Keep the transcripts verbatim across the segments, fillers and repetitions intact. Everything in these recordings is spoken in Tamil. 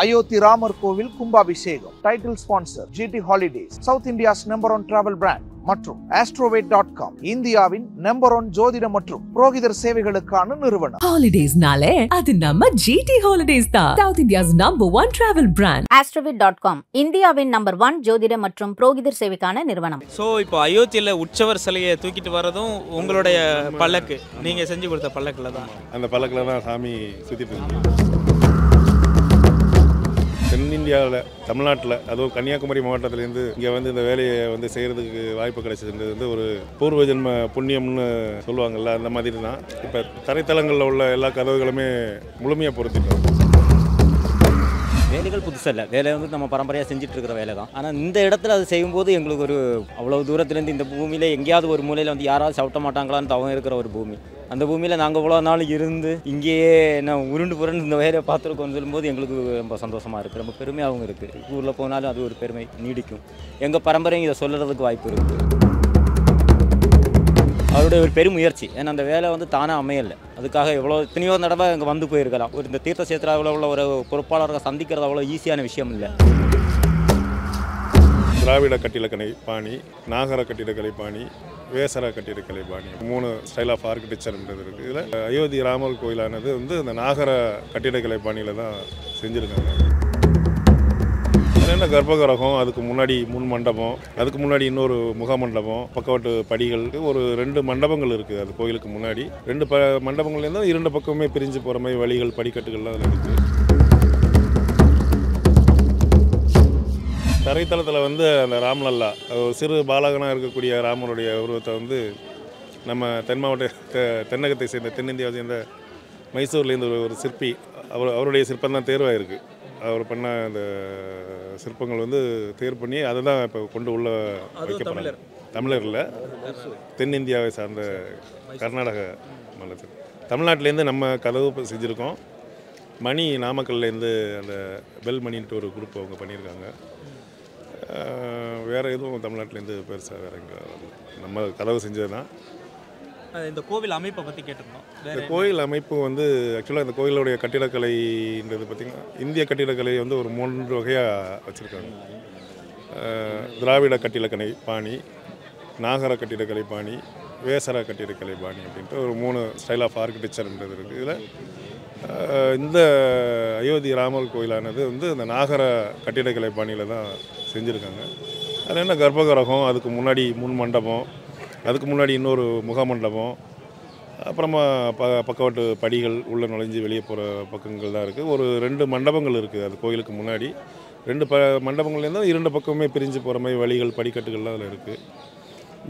Ayothi Ramar Kovil Kumbhabhishegam. Title sponsor G T Holidays, South India's number one travel brand. மற்றும் AstroVed dot com இந்தியாவின் நம்பர் ஒன் ஜோதிட மற்றும் புரோகிதர் சேவைகளுக்கான நிறுவனம். ஹாலிடேஸ்னாலே அது நம்ம G T Holidays தான். South India's number one travel brand. AstroVed dot com இந்தியாவின் நம்பர் ஒன் ஜோதிட மற்றும் புரோகிதர் சேவைக்கான நிறுவனம். சோ இப்போ அயோத்தியில உற்சவர் சிலையை தூக்கிட்டு வரதும் உங்களுடைய பல்லக்கு, நீங்க செஞ்சு கொடுத்த பல்லக்குல தான். அந்த பல்லக்குல தான் சாமி சுத்திட்டு தென்னிந்தியாவில் தமிழ்நாட்டில் அதுவும் கன்னியாகுமரி மாவட்டத்திலேருந்து இங்கே வந்து இந்த வேலையை வந்து செய்கிறதுக்கு வாய்ப்பு கிடைச்சதுன்றது வந்து ஒரு பூர்வ ஜென்ம புண்ணியம்னு சொல்லுவாங்கள்ல, அந்த மாதிரி தான். இப்போ தரைத்தளங்களில் உள்ள எல்லா கதவுகளுமே முழுமையாக பொருத்திட்டோம். வேலைகள் புதுசாக இல்லை, வேலை வந்து நம்ம பரம்பரையாக செஞ்சுட்டு இருக்கிற வேலை தான். ஆனால் இந்த இடத்துல அது செய்யும்போது எங்களுக்கு ஒரு அவ்வளோ தூரத்துலேருந்து இந்த பூமியில் எங்கேயாவது ஒரு மூலையில் வந்து யாராவது சாப்பிட மாட்டாங்களான்னு தவம் இருக்கிற ஒரு பூமி, அந்த பூமியில் நாங்கள் இவ்வளோ நாள் இருந்து இங்கேயே நான் உருண்டு புரண்டு இந்த வேலையை பார்த்துருக்கோன்னு சொல்லும்போது எங்களுக்கு ரொம்ப சந்தோஷமாக இருக்குது, ரொம்ப பெருமையாகவும் இருக்குது. ஊரில் போனாலும் அது ஒரு பெருமை நீடிக்கும், எங்கள் பரம்பரையும் இதை சொல்கிறதுக்கு வாய்ப்பு இருக்குது. அவருடைய ஒரு பெருமுயற்சி, ஏன்னா அந்த வேலை வந்து தானாக அமையலை, அதுக்காக எவ்வளோ எத்தனையோ தடவை இங்கே வந்து போயிருக்கலாம். ஒரு இந்த தீர்த்த சேத்திராவில் உள்ள ஒரு பொறுப்பாளர்களை சந்திக்கிறது அவ்வளோ ஈஸியான விஷயம் இல்லை. திராவிட கட்டிடக்கலை பாணி, நாகர கட்டிடக்கலை பாணி, வேசர கட்டிடக்கலை பாணி, மூணு ஸ்டைல் ஆஃப் ஆர்கிடெக்சர்ன்றது இருக்குது. இதில் அயோத்தி ராமர் கோயிலானது வந்து இந்த நாகர கட்டிடக்கலை பாணியில் தான் செஞ்சுருக்காங்க. என்னென்ன கர்ப்பகிரகம், அதுக்கு முன்னாடி முன் மண்டபம், அதுக்கு முன்னாடி இன்னொரு முக மண்டபம், பக்கவாட்டு படிகளுக்கு ஒரு ரெண்டு மண்டபங்கள் இருக்குது. அது கோயிலுக்கு முன்னாடி ரெண்டு ப மண்டபங்கள்லேருந்தும் இரண்டு பக்கமே பிரிஞ்சு போகிற மாதிரி வழிகள், படிக்கட்டுகள்லாம் அதில் இருக்குது. தரைத்தளத்தில் வந்து அந்த ராம்லல்லா, சிறு பாலகனாக இருக்கக்கூடிய ராமனுடைய உருவத்தை வந்து நம்ம தென் மாவட்ட தென்னகத்தை சேர்ந்த தென்னிந்தியாவை சேர்ந்த மைசூர்லேருந்து ஒரு ஒரு சிற்பி, அவர் அவருடைய சிற்பம் தான் தேர்வாயிருக்கு. அவர் பண்ண அந்த சிற்பங்கள் வந்து தேர் பண்ணி அதை தான் இப்போ கொண்டு உள்ள வைக்கப்படல. தமிழரில் தென்னிந்தியாவை சார்ந்த கர்நாடக மாநிலத்தில் தமிழ்நாட்டிலேருந்து நம்ம கதவு செஞ்சுருக்கோம். மணி நாமக்கல்லேருந்து அந்த பெல் மணின்ட்டு ஒரு குரூப் அவங்க பண்ணியிருக்காங்க. வேறு எதுவும் தமிழ்நாட்டிலேருந்து பெருசாக வேறு எங்கே நம்ம கதவு செஞ்சது தான். இந்த கோவில் அமைப்பை பற்றி கேட்டிருந்தோம். இந்த கோயில் அமைப்பு வந்து ஆக்சுவலாக இந்த கோயிலுடைய கட்டிடக்கலைன்றது பார்த்திங்கன்னா இந்திய கட்டிடக்கலையை வந்து ஒரு மூன்று வகையாக வச்சுருக்காங்க. திராவிட கட்டிடக்கலை பாணி, நாகர கட்டிடக்கலை பாணி, வேசர கட்டிடக்கலை பாணி அப்படின்ட்டு ஒரு மூணு ஸ்டைல் ஆஃப் ஆர்கிடெக்சர்ன்றது இருக்குது. இதில் இந்த அயோத்தி ராமர் கோயிலானது வந்து இந்த நாகர கட்டிடக்கலை பாணியில் தான் செஞ்சுருக்காங்க. அது என்ன கர்ப்பகிரகம், அதுக்கு முன்னாடி முன் மண்டபம், அதுக்கு முன்னாடி இன்னொரு முக மண்டபம், அப்புறமா ப பக்கவாட்டு படிகள் உள்ளே நுழைஞ்சு வெளியே போகிற பக்கங்கள் தான் இருக்குது. ஒரு ரெண்டு மண்டபங்கள் இருக்குது. அது கோயிலுக்கு முன்னாடி ரெண்டு ப மண்டபங்கள்லேருந்தும் இரண்டு பக்கமே பிரிஞ்சு போகிற மாதிரி வழிகள், படிக்கட்டுகள்லாம் அதில் இருக்குது.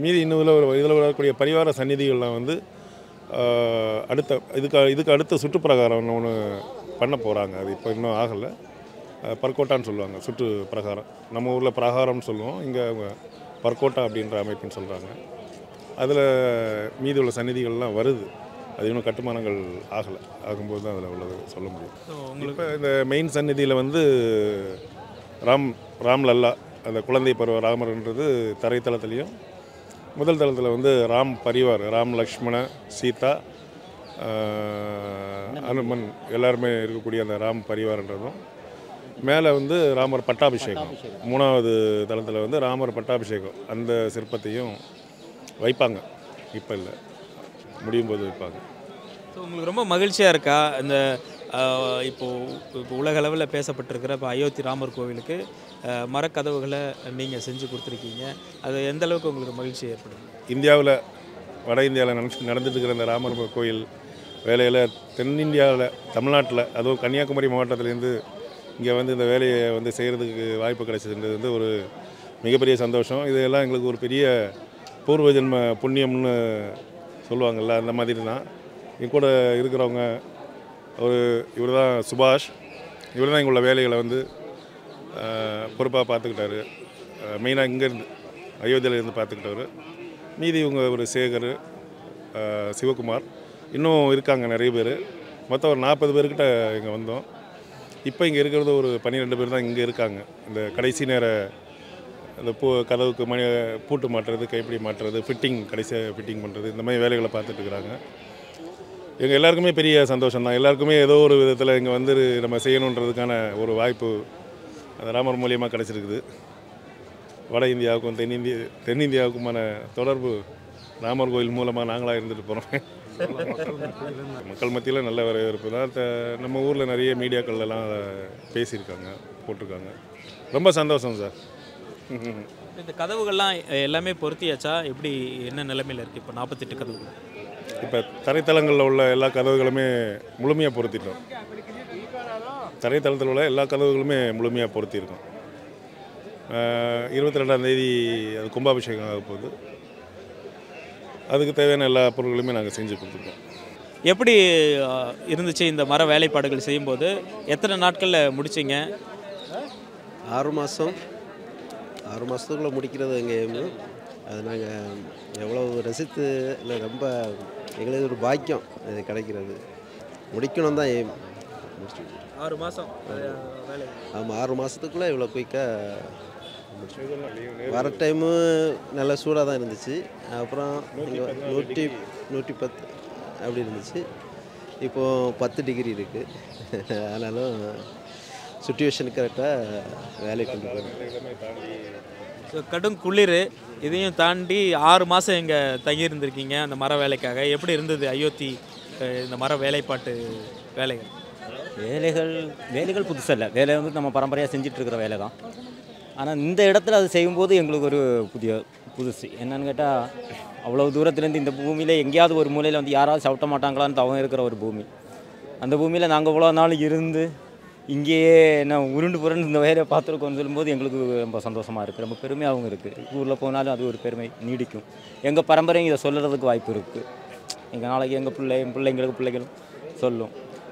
மீதி இன்னும் இதில் ஒரு இதில் வரக்கூடிய பரிவார சந்நிதிகள்லாம் வந்து அடுத்த இதுக்கு இதுக்கு அடுத்த சுற்றுப்பிரகாரம் ஒன்று பண்ண போகிறாங்க. அது இப்போ இன்னும் ஆகலை. பர்கோட்டான்னு சொல்லுவாங்க சுற்று பிரகாரம், நம்ம ஊரில் பிரகாரம்னு சொல்லுவோம், இங்கே பர்கோட்டா அப்படின்ற அமைப்புன்னு சொல்கிறாங்க. அதில் மீதி உள்ள சந்நிதிகள்லாம் வருது. அது இன்னும் கட்டுமானங்கள் ஆகலை, ஆகும்போது தான் அதில் உள்ளது சொல்ல முடியும். உங்களுக்கு இந்த மெயின் சந்நிதியில் வந்து ராம் ராம்லல்லா, அந்த குழந்தை பருவ ராமர்ன்றது தரைத்தளத்துலேயும், முதல் தளத்தில் வந்து ராம் பரிவார், ராம் லக்ஷ்மண சீதா அனுமன் எல்லாருமே இருக்கக்கூடிய அந்த ராம் பரிவார்ன்றதும், மேலே வந்து ராமர் பட்டாபிஷேகம், மூணாவது தளத்தில் வந்து ராமர் பட்டாபிஷேகம் அந்த சிற்பத்தையும் வைப்பாங்க. இப்போ இல்லை, முடியும் போது வைப்பாங்க. ஸோ உங்களுக்கு ரொம்ப மகிழ்ச்சியாக இருக்கா இந்த இப்போது இப்போ உலகளவில் பேசப்பட்டிருக்கிற இப்போ அயோத்தி ராமர் கோவிலுக்கு மரக்கதவுகளை நீங்கள் செஞ்சு கொடுத்துருக்கீங்க, அது எந்தளவுக்கு உங்களுக்கு மகிழ்ச்சி ஏற்படும்? இந்தியாவில் வட இந்தியாவில் நினச்சி நடந்துட்டுருக்கிற இந்த ராமர் கோயில் வேலையில் தென்னிந்தியாவில் தமிழ்நாட்டில் அதுவும் கன்னியாகுமரி மாவட்டத்திலேருந்து இங்கே வந்து இந்த வேலையை வந்து செய்கிறதுக்கு வாய்ப்பு கிடைச்சதுன்றது வந்து ஒரு மிகப்பெரிய சந்தோஷம். இதெல்லாம் எங்களுக்கு ஒரு பெரிய பூர்வ ஜென்ம புண்ணியம்னு சொல்லுவாங்கள்ல, அந்த மாதிரி தான். என் கூட இருக்கிறவங்க ஒரு இவர் தான் சுபாஷ், இவர் தான் எங்களுடைய வேலைகளை வந்து பொறுப்பாக பார்த்துக்கிட்டாரு. மெயினாக இங்கேருந்து அயோத்தியிலேருந்து பார்த்துக்கிட்டவர். மீதி இவங்க ஒரு சேகர், சிவகுமார், இன்னும் இருக்காங்க நிறைய பேர். மொத்தம் ஒரு நாற்பது பேர்கிட்ட இங்கே வந்தோம். இப்போ இங்கே இருக்கிறது ஒரு பன்னிரெண்டு பேர் தான் இங்கே இருக்காங்க. இந்த கடைசி நேர அந்த பூ கதவுக்கு மணி பூட்டு மாட்டுறது, கைப்பிடி மாட்டுறது, ஃபிட்டிங், கடைசியாக ஃபிட்டிங் பண்ணுறது, இந்த மாதிரி வேலைகளை பார்த்துட்டுருக்குறாங்க. எங்க எல்லாருக்குமே பெரிய சந்தோஷம் தான் எல்லாருக்குமே ஏதோ ஒரு விதத்துல இங்க வந்து நம்ம செய்யணும்ன்றதுக்கான ஒரு வாய்ப்பு ராமர் மூலமா கிடைச்சிருக்குது வட இந்தியாவுக்கும் தென்னிந்திய தென்னிந்தியாவுக்குமான தொடர்பு ராமர் கோயில் மூலமா நாங்களா இருந்துட்டு போறோம் மக்கள் மத்தியில நல்ல வரவேற்பு தான் நம்ம ஊர்ல நிறைய மீடியாக்கள் எல்லாம் பேசி இருக்காங்க போட்டுருக்காங்க ரொம்ப சந்தோஷம் சார் இந்த கதவுகள்லாம் எல்லாமே பொருத்தியாச்சா எப்படி என்ன நிலைமையில இருக்கு இப்ப forty-eight கதவுகள் இப்ப தரைத்தளங்கள்ல உள்ள எல்லா கதவுகளுமே முழுமையா பொருத்திட்டோம் தரைத்தளத்துல உள்ள எல்லா கதவுகளுமே முழுமையா பொருத்தி இருக்கோம் twenty-second தேதி அது கும்பாபிஷேகம் ஆக போகுது அதுக்கு தேவையான எல்லா பொருட்களையுமே நாங்க செஞ்சு கொடுத்துட்டோம் எப்படி இருந்துச்சு இந்த மர வேலைப்பாடுகள் செய்யும்போது எத்தனை நாட்கள்ல முடிச்சீங்க six மாசம் six மாசத்துக்குள்ள முடிக்கிறது எங்க அது நாங்க எவ்வளவு ரசித்து இல்ல ரொம்ப எங்களுக்கு ஒரு பாக்கியம் இது கிடைக்கிறது முடிக்கணும் தான் six மாசம் வேலை ஆமா six மாசத்துக்குள்ள இவ்வளவு குயிக்கா வர டைம் நல்ல சூடா தான் இருந்துச்சு அப்புறம் one ten அப்படி இருந்துச்சு இப்போ ten டிகிரி இருக்கு அதனால சிச்சுவேஷன் கரெக்ட்டா வேலை கொண்டு போறோம் கடும் குளிர் இதையும் தாண்டி six மாசம் எங்க தங்கி இருந்திருக்கீங்க அந்த மர வேலைக்காக எப்படி இருந்தது அயோத்தி இந்த மர வேலைப்பாட்டு வேலைகள் வேலைகள் வேலைகள் புதுசா இல்ல வேலை வந்து நம்ம பாரம்பரியமா செஞ்சிட்டு இருக்கிற வேலை தான் ஆனா இந்த இடத்துல அது செய்யும்போது உங்களுக்கு ஒரு புதிய புதுசு என்னன்னு கேட்டா அவ்வளவு தூரத்துல இருந்து இந்த பூமியில எங்கயாவது ஒரு மூலையில வந்து யாராவது சாப்பிட மாட்டாங்களான்னு தவங்க இருக்கிற ஒரு பூமி அந்த பூமியில நாங்க இவ்வளவு நாள் இருந்து இங்கேயே நான் உருண்டு புரண்டு இந்த வேலையை பார்த்துருக்கோன்னு சொல்லும்போது எங்களுக்கு ரொம்ப சந்தோஷமாக இருக்குது ரொம்ப பெருமையாகவும் இருக்குது ஊரில் போனாலும் அது ஒரு பெருமை நீடிக்கும் எங்கள் பரம்பரையும் இதை சொல்லுறதுக்கு வாய்ப்பு இருக்குது எங்கள் நாளைக்கு எங்கள் பிள்ளை என் பிள்ளைங்களுக்கு பிள்ளைகளும் சொல்லும்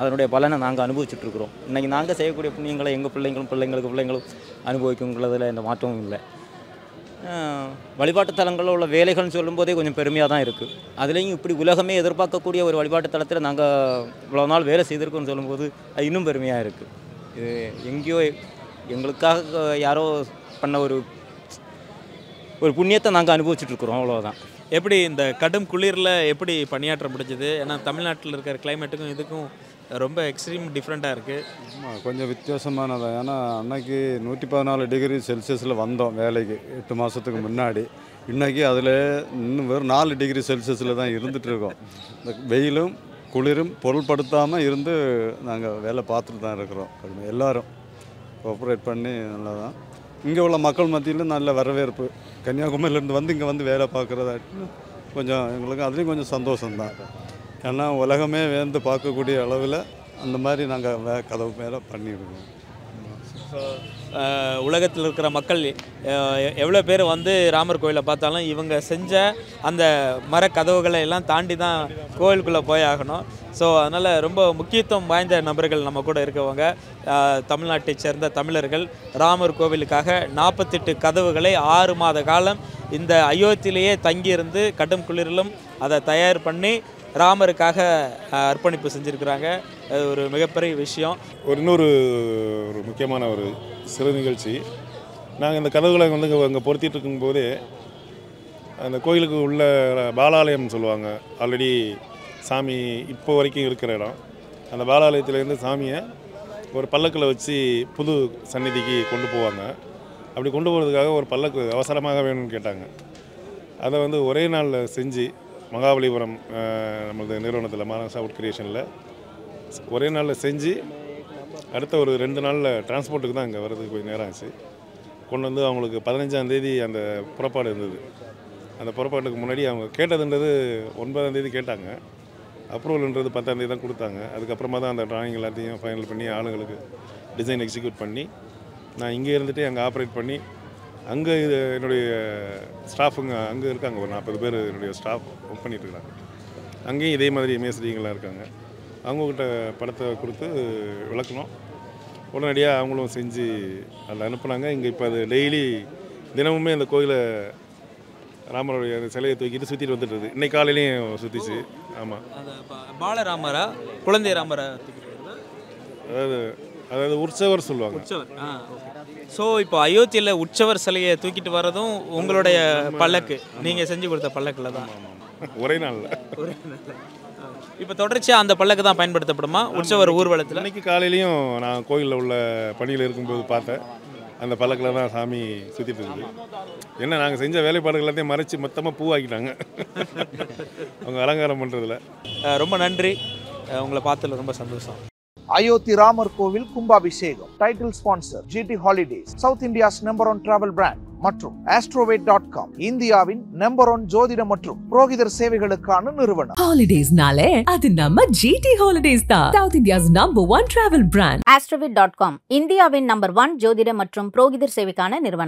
அதனுடைய பலனை நாங்கள் அனுபவிச்சுட்ருக்குறோம் இன்றைக்கி நாங்கள் செய்யக்கூடிய புண்ணியங்களை எங்கள் பிள்ளைங்களும் பிள்ளைங்களுக்கு பிள்ளைங்களும் அனுபவிக்குங்கிறதுல எந்த மாற்றமும் இல்லை வழிபாட்டு தலங்களில் உள்ள வேலைகள்னு சொல்லும்போதே கொஞ்சம் பெருமையாக தான் இருக்குது அதுலேயும் இப்படி உலகமே எதிர்பார்க்கக்கூடிய ஒரு வழிபாட்டு தலத்தில் நாங்கள் இவ்வளோ நாள் வேலை செய்திருக்கோம்னு சொல்லும்போது அது இன்னும் பெருமையாக இருக்குது இது எங்கேயோ எங்களுக்காக யாரோ பண்ண ஒரு ஒரு புண்ணியத்தை நாங்கள் அனுபவிச்சுட்ருக்குறோம் அவ்வளோதான் எப்படி இந்த கடும் குளிரில் எப்படி பணியாற்ற முடிஞ்சுது ஏன்னா தமிழ்நாட்டில் இருக்கிற கிளைமேட்டுக்கும் இதுக்கும் ரொம்ப எக்ஸ்ட்ரீம் டிஃப்ரெண்ட்டாக இருக்குது ஆமாம் கொஞ்சம் வித்தியாசமானதான் ஏன்னா அன்னைக்கு நூற்றி பதினாலு டிகிரி செல்சியஸில் வந்தோம் வேலைக்கு எட்டு மாதத்துக்கு முன்னாடி இன்றைக்கி அதில் இன்னும் வெறும் நாலு டிகிரி செல்சியஸில் தான் இருந்துகிட்ருக்கோம் இந்த வெயிலும் குளிரும் பொருள்படுத்தாமல் இருந்து நாங்கள் வேலை பார்த்துட்டு தான் இருக்கிறோம் எல்லோரும் கோஆப்ரேட் பண்ணி நல்லா தான் இங்கே உள்ள மக்கள் மத்தியில் நல்ல வரவேற்பு கன்னியாகுமரியிலேருந்து வந்து இங்கே வந்து வேலை பார்க்குறதாட்டு கொஞ்சம் எங்களுக்கு அதுலேயும் கொஞ்சம் சந்தோஷம்தான் ஏன்னா உலகமே வந்து பார்க்கக்கூடிய அளவில் அந்த மாதிரி நாங்கள் கதவு மேலே பண்ணியிருக்கோம் உலகத்தில் இருக்கிற மக்கள் எவ்வளோ பேர் வந்து ராமர் கோயிலை பார்த்தாலும் இவங்க செஞ்ச அந்த மர கதவுகளை எல்லாம் தாண்டி தான் கோயிலுக்குள்ளே போய் ஆகணும் ஸோ அதனால் ரொம்ப முக்கியத்துவம் வாய்ந்த நபர்கள் நம்ம கூட இருக்கவங்க தமிழ்நாட்டை சேர்ந்த தமிழர்கள் ராமர் கோவிலுக்காக நாற்பத்தெட்டு கதவுகளை ஆறு மாத காலம் இந்த அயோத்தியிலேயே தங்கியிருந்து கடும் குளிரிலும் அதை தயார் பண்ணி ராமருக்காக அர்ப்பணிப்பு செஞ்சுருக்கிறாங்க அது ஒரு மிகப்பெரிய விஷயம் ஒரு இன்னொரு ஒரு முக்கியமான ஒரு சிறு நிகழ்ச்சி நாங்கள் இந்த கதவுகளை வந்து அங்கே பொருத்திட்டு இருக்கும்போதே அந்த கோயிலுக்கு உள்ள பாலாலயம் சொல்லுவாங்க ஆல்ரெடி சாமி இப்போ வரைக்கும் இருக்கிற இடம் அந்த பாலாலயத்திலேருந்து சாமியை ஒரு பல்லக்கில் வச்சு புது சந்நிதிக்கு கொண்டு போவாங்க அப்படி கொண்டு போகிறதுக்காக ஒரு பல்லக்கு அவசரமாக வேணும்னு கேட்டாங்க அதை வந்து ஒரே நாளில் செஞ்சு மகாபலிபுரம் நம்மளது நிறுவனத்தில் மானசா அவுட் கிரியேஷனில் ஒரே நாளில் செஞ்சு அடுத்த ஒரு ரெண்டு நாளில் டிரான்ஸ்போர்ட்டுக்கு தான் இங்கே வர்றதுக்கு போய் நேரம் ஆச்சு கொண்டு வந்து அவங்களுக்கு பதினஞ்சாம் தேதி அந்த புறப்பாடு இருந்தது அந்த புறப்பாட்டுக்கு முன்னாடி அவங்க கேட்டதுன்றது ஒன்பதாம் தேதி கேட்டாங்க அப்ரூவல்ன்றது பத்தாம் தேதி தான் கொடுத்தாங்க அதுக்கப்புறமா தான் அந்த டிராயிங் எல்லாத்தையும் ஃபைனல் பண்ணி ஆளுங்களுக்கு டிசைன் எக்ஸிக்யூட் பண்ணி நான் இங்கே இருந்துகிட்டே அங்கே ஆப்ரேட் பண்ணி அங்கே இது என்னுடைய ஸ்டாஃபுங்க அங்கே இருக்காங்க ஒரு நாற்பது பேர் என்னுடைய ஸ்டாஃப் ஒர்க் பண்ணிகிட்ருக்குறாங்க அங்கேயும் இதே மாதிரி மேஸ்திரிங்களாம் இருக்காங்க அவங்கக்கிட்ட படத்தை கொடுத்து விளக்கணும் உடனடியாக அவங்களும் செஞ்சு அதை அனுப்புனாங்க. இங்கே இப்போ அது டெய்லி தினமுமே அந்த கோயிலை ராமருடைய சிலையை தூக்கிட்டு சுற்றிட்டு வந்துட்டுருது. இன்னைக்கு காலையிலையும் சுற்றிச்சு. ஆமாம், பாலராமரா குழந்தை ராமரா அதாவது அதாவது உற்சவர் சொல்லுவாங்க. ஸோ இப்போ அயோத்தியில் உற்சவர் சிலையை தூக்கிட்டு வர்றதும் உங்களுடைய பல்லக்கு, நீங்கள் செஞ்சு கொடுத்த பல்லக்கில் தான். ஒரே நாளில் ஒரே நாளில் இப்போ தொடர்ச்சியாக அந்த பல்லக்கு தான் பயன்படுத்தப்படுமா உற்சவர் ஊர்வலத்தில்? இன்றைக்கி காலையிலையும் நான் கோயிலில் உள்ள பணியில் இருக்கும்போது பார்த்தேன், அந்த பல்லக்கில் தான் சாமி சுற்றிட்டு இருக்குது. என்ன நாங்கள் செஞ்ச வேலைப்பாடுகள் எல்லாத்தையும் மறைச்சி மொத்தமாக பூவாக்கிட்டாங்க அவங்க அலங்காரம் பண்ணுறதுல. ரொம்ப நன்றி, உங்களை பார்த்ததில் ரொம்ப சந்தோஷம். Ayothi Ramar Kovil Kumbhabhishegam, title sponsor G T Holidays, South India's number one travel brand, மற்றும் AstroVed dot com, இந்தியாவின் நம்பர் ஒன் ஜோதிடம் மற்றும் புரோகிதர் சேவைகளுக்கான நிறுவனம். ஹாலிடேஸ்னாலே அது நம்ம G T Holidays தான், South India's number one travel brand. AstroVed dot com, இந்தியாவின் நம்பர் ஒன் ஜோதிடம் மற்றும் புரோகிதர் சேவைக்கான நிறுவனம்.